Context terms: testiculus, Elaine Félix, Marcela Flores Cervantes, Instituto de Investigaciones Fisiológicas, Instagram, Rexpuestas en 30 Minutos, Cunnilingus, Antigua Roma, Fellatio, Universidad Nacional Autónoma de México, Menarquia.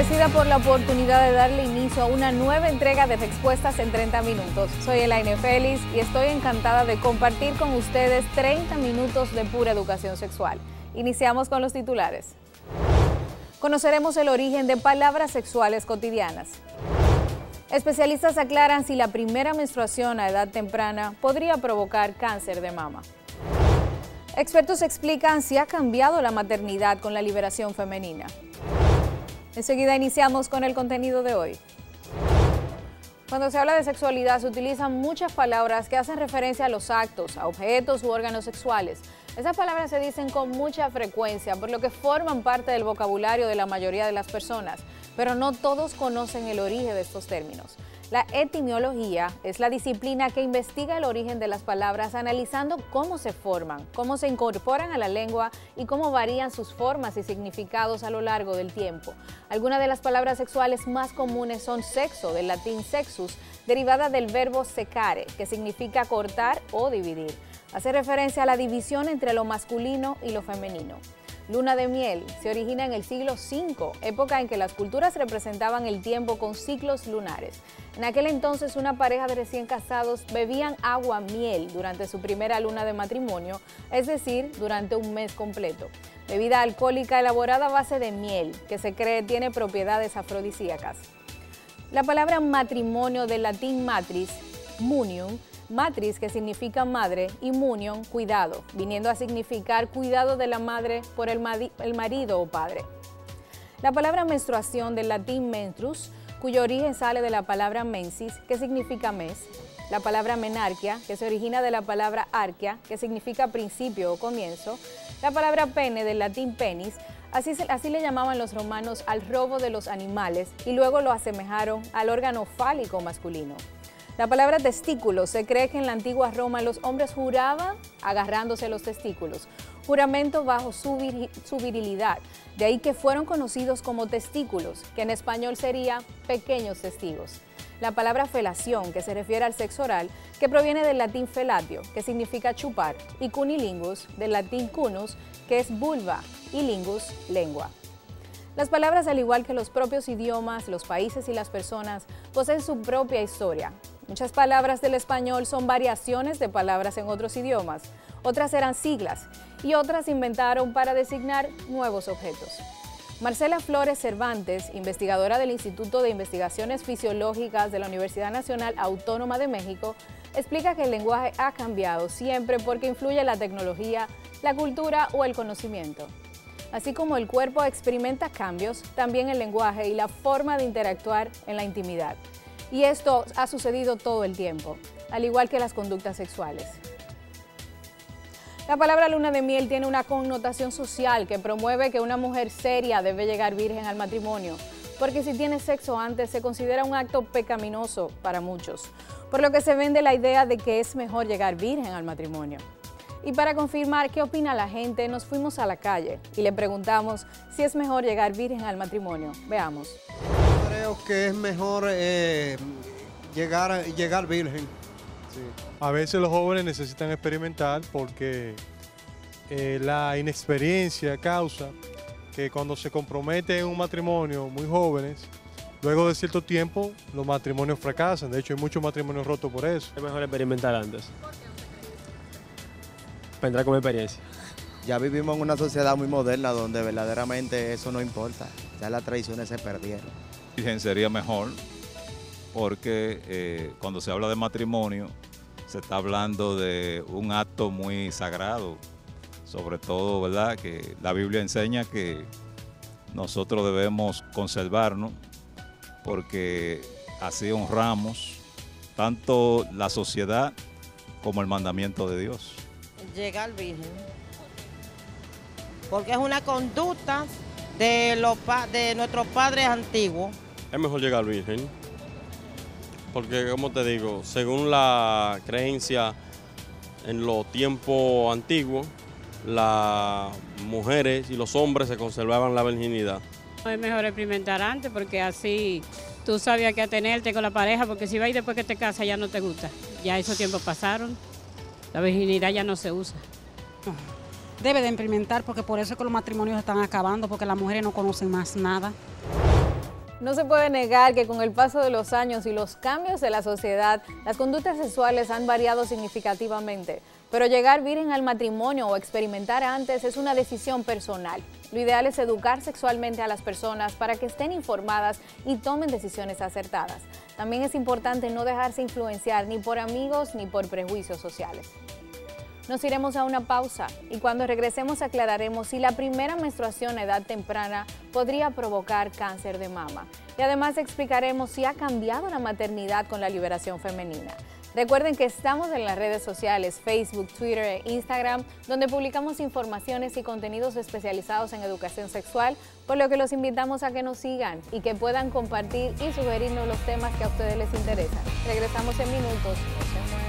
agradecida por la oportunidad de darle inicio a una nueva entrega de Rexpuestas en 30 Minutos. Soy Elaine Félix y estoy encantada de compartir con ustedes 30 minutos de pura educación sexual. Iniciamos con los titulares. Conoceremos el origen de palabras sexuales cotidianas. Especialistas aclaran si la primera menstruación a edad temprana podría provocar cáncer de mama. Expertos explican si ha cambiado la maternidad con la liberación femenina. Enseguida iniciamos con el contenido de hoy. Cuando se habla de sexualidad se utilizan muchas palabras que hacen referencia a los actos, a objetos u órganos sexuales. Esas palabras se dicen con mucha frecuencia, por lo que forman parte del vocabulario de la mayoría de las personas, pero no todos conocen el origen de estos términos. La etimología es la disciplina que investiga el origen de las palabras analizando cómo se forman, cómo se incorporan a la lengua y cómo varían sus formas y significados a lo largo del tiempo. Algunas de las palabras sexuales más comunes son sexo, del latín sexus, derivada del verbo secare, que significa cortar o dividir. Hace referencia a la división entre lo masculino y lo femenino. Luna de miel se origina en el siglo V, época en que las culturas representaban el tiempo con ciclos lunares. En aquel entonces una pareja de recién casados bebían agua miel durante su primera luna de matrimonio, es decir, durante un mes completo. Bebida alcohólica elaborada a base de miel, que se cree tiene propiedades afrodisíacas. La palabra matrimonio del latín matris, munium, matris, que significa madre, y munión, cuidado, viniendo a significar cuidado de la madre por el marido o padre. La palabra menstruación del latín menstrus, cuyo origen sale de la palabra mensis, que significa mes. La palabra menarquia, que se origina de la palabra arquia, que significa principio o comienzo. La palabra pene del latín penis, así le llamaban los romanos al robo de los animales y luego lo asemejaron al órgano fálico masculino. La palabra testículo se cree que en la antigua Roma los hombres juraban agarrándose los testículos, juramento bajo su virilidad, de ahí que fueron conocidos como testículos, que en español sería pequeños testigos. La palabra felación, que se refiere al sexo oral, que proviene del latín felatio, que significa chupar, y cunilingus, del latín cunus, que es vulva, y lingus, lengua. Las palabras, al igual que los propios idiomas, los países y las personas, poseen su propia historia. Muchas palabras del español son variaciones de palabras en otros idiomas, otras eran siglas y otras se inventaron para designar nuevos objetos. Marcela Flores Cervantes, investigadora del Instituto de Investigaciones Fisiológicas de la Universidad Nacional Autónoma de México, explica que el lenguaje ha cambiado siempre porque influye la tecnología, la cultura o el conocimiento. Así como el cuerpo experimenta cambios, también el lenguaje y la forma de interactuar en la intimidad. Y esto ha sucedido todo el tiempo, al igual que las conductas sexuales. La palabra luna de miel tiene una connotación social que promueve que una mujer seria debe llegar virgen al matrimonio, porque si tiene sexo antes se considera un acto pecaminoso para muchos, por lo que se vende la idea de que es mejor llegar virgen al matrimonio. Y para confirmar qué opina la gente, nos fuimos a la calle y le preguntamos si es mejor llegar virgen al matrimonio. Veamos. Creo que es mejor llegar virgen. Sí. A veces los jóvenes necesitan experimentar porque la inexperiencia causa que cuando se compromete en un matrimonio muy jóvenes, luego de cierto tiempo los matrimonios fracasan. De hecho, hay muchos matrimonios rotos por eso. Es mejor experimentar antes. ¿Por qué? Para entrar con experiencia. Ya vivimos en una sociedad muy moderna donde verdaderamente eso no importa. Ya las tradiciones se perdieron. Sería mejor porque cuando se habla de matrimonio se está hablando de un acto muy sagrado, sobre todo, ¿verdad?, que la Biblia enseña que nosotros debemos conservarnos porque así honramos tanto la sociedad como el mandamiento de Dios. Llegar virgen, porque es una conducta de nuestros padres antiguos. Es mejor llegar virgen, porque como te digo, según la creencia en los tiempos antiguos, las mujeres y los hombres se conservaban la virginidad. Es mejor experimentar antes, porque así tú sabías que atenerte con la pareja, porque si vas y después que te casas ya no te gusta. Ya esos tiempos pasaron, la virginidad ya no se usa. Debe de experimentar, porque por eso es que los matrimonios están acabando, porque las mujeres no conocen más nada. No se puede negar que con el paso de los años y los cambios de la sociedad, las conductas sexuales han variado significativamente, pero llegar virgen al matrimonio o experimentar antes es una decisión personal. Lo ideal es educar sexualmente a las personas para que estén informadas y tomen decisiones acertadas. También es importante no dejarse influenciar ni por amigos ni por prejuicios sociales. Nos iremos a una pausa y cuando regresemos aclararemos si la primera menstruación a edad temprana podría provocar cáncer de mama. Y además explicaremos si ha cambiado la maternidad con la liberación femenina. Recuerden que estamos en las redes sociales Facebook, Twitter e Instagram, donde publicamos informaciones y contenidos especializados en educación sexual, por lo que los invitamos a que nos sigan y que puedan compartir y sugerirnos los temas que a ustedes les interesan. Regresamos en minutos. No se muevan.